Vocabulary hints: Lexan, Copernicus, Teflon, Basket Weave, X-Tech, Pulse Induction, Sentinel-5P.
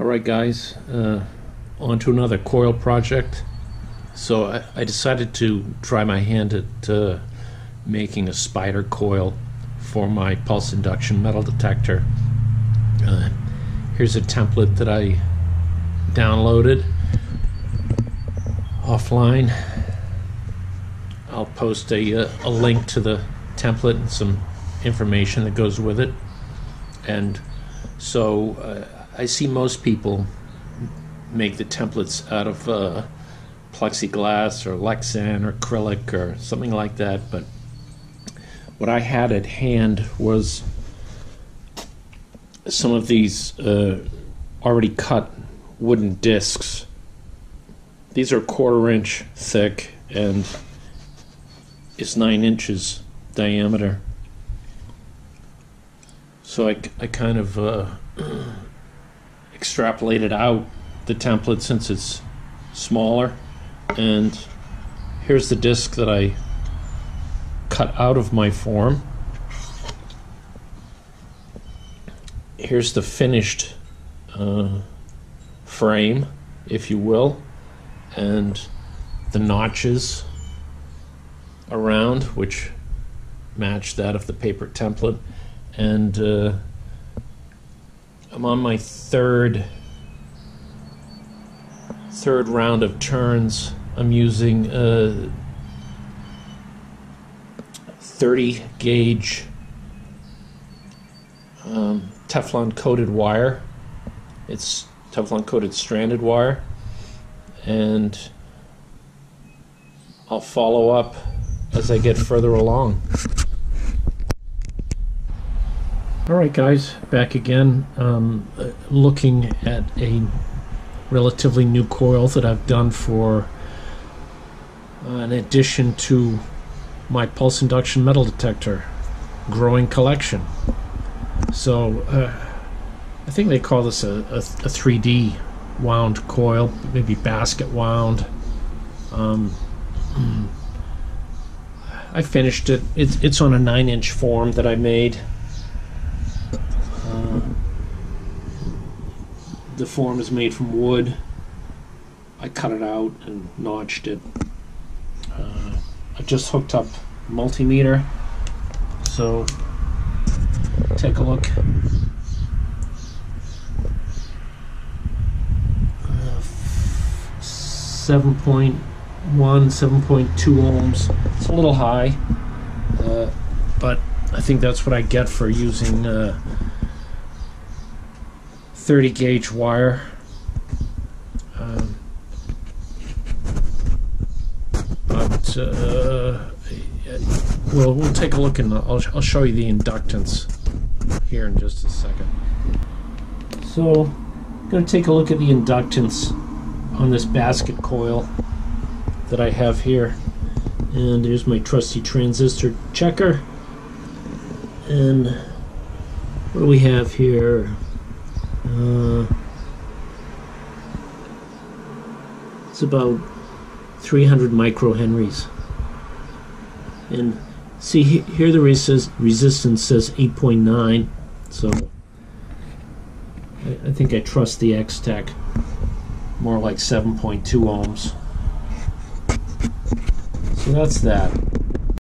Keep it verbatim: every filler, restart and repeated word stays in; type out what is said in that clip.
Alright guys, uh, on to another coil project. So I, I decided to try my hand at uh, making a spider coil for my pulse induction metal detector. Uh, here's a template that I downloaded offline. I'll post a, uh, a link to the template and some information that goes with it. And so uh, I see most people make the templates out of uh, plexiglass or Lexan or acrylic or something like that, but what I had at hand was some of these uh, already cut wooden discs. These are quarter inch thick and it's nine inches diameter. So I, I kind of uh, extrapolated out the template since it's smaller, and here's the disc that I cut out of my form. Here's the finished uh, frame, if you will, and the notches around which match that of the paper template. And uh, I'm on my third third round of turns. I'm using a thirty gauge um, Teflon coated wire. It's Teflon coated stranded wire, and I'll follow up as I get further along. Alright guys, back again, um, looking at a relatively new coil that I've done for an addition to my pulse induction metal detector growing collection. So uh, I think they call this a, a, a three D wound coil, maybe basket wound. Um, I finished it. It's, it's on a nine inch form that I made. The form is made from wood. I cut it out and notched it. Uh, I just hooked up a multimeter, so take a look. Uh, seven point one, seven point two ohms. It's a little high, uh, but I think that's what I get for using uh, thirty gauge wire. Um, but uh, we'll, we'll take a look and I'll, I'll show you the inductance here in just a second. So I'm going to take a look at the inductance on this basket coil that I have here. And here's my trusty transistor checker. And what do we have here? Uh, it's about three hundred microhenries, and see he, here the resist, resistance says eight point nine, so I, I think I trust the X-Tech more like seven point two ohms. So that's that.